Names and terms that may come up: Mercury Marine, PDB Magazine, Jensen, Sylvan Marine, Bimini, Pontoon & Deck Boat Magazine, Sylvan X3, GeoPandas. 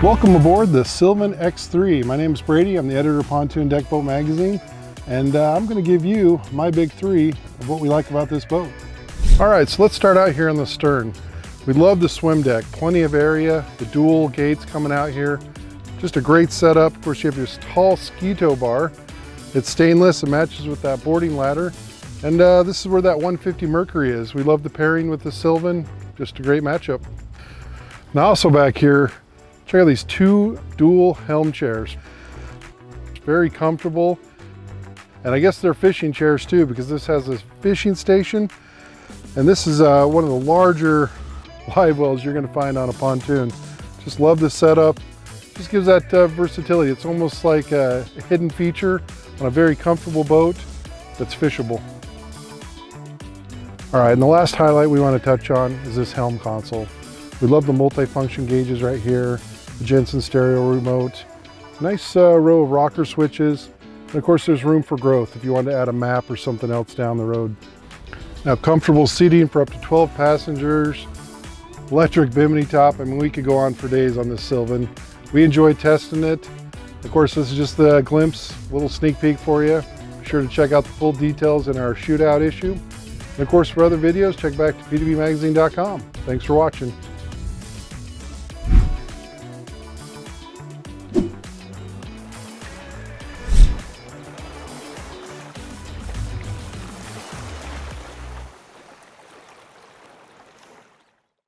Welcome aboard the Sylvan X3. My name is Brady. I'm the editor of Pontoon Deck Boat Magazine, and I'm going to give you my big three of what we like about this boat. All right, so let's start out here on the stern. We love the swim deck, plenty of area, the dual gates coming out here. Just a great setup. Of course, you have your tall ski tow bar. It's stainless, it matches with that boarding ladder. And this is where that 150 Mercury is. We love the pairing with the Sylvan, just a great matchup. Now also back here, check out these two dual helm chairs. Very comfortable. And I guess they're fishing chairs too, because this has a fishing station. And this is one of the larger live wells you're gonna find on a pontoon. Just love the setup. Just gives that versatility. It's almost like a hidden feature on a very comfortable boat that's fishable. All right, and the last highlight we wanna touch on is this helm console. We love the multi-function gauges right here, the Jensen stereo remote, nice row of rocker switches, and of course there's room for growth if you want to add a map or something else down the road. Now comfortable seating for up to 12 passengers, electric Bimini top. I mean, we could go on for days on this Sylvan. We enjoy testing it. Of course, this is just a glimpse, a little sneak peek for you. Be sure to check out the full details in our shootout issue. And of course, for other videos, check back to pdbmagazine.com. Thanks for watching.